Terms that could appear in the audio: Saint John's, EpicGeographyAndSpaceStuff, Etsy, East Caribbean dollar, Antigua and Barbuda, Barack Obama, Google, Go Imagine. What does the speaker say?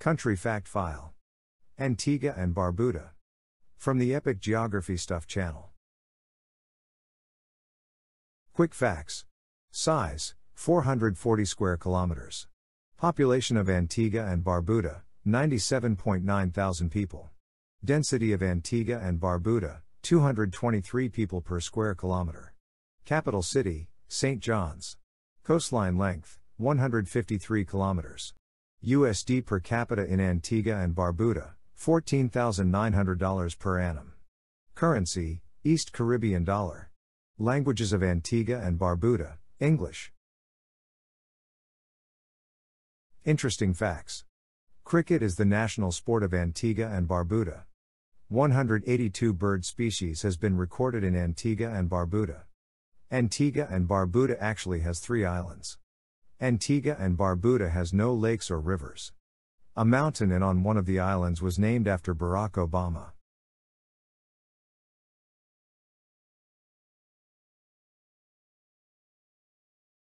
Country Fact File. Antigua and Barbuda. From the Epic Geography Stuff channel. Quick facts. Size, 440 square kilometers. Population of Antigua and Barbuda, 97.9 thousand people. Density of Antigua and Barbuda, 223 people per square kilometer. Capital city, Saint John's. Coastline length, 153 kilometers. USD per capita in Antigua and Barbuda, $14,900 per annum. Currency, East Caribbean dollar. Languages of Antigua and Barbuda, English. Interesting facts. Cricket is the national sport of Antigua and Barbuda. 182 bird species has been recorded in Antigua and Barbuda. Antigua and Barbuda actually has 3 islands. Antigua and Barbuda has no lakes or rivers. A mountain and on one of the islands was named after Barack Obama.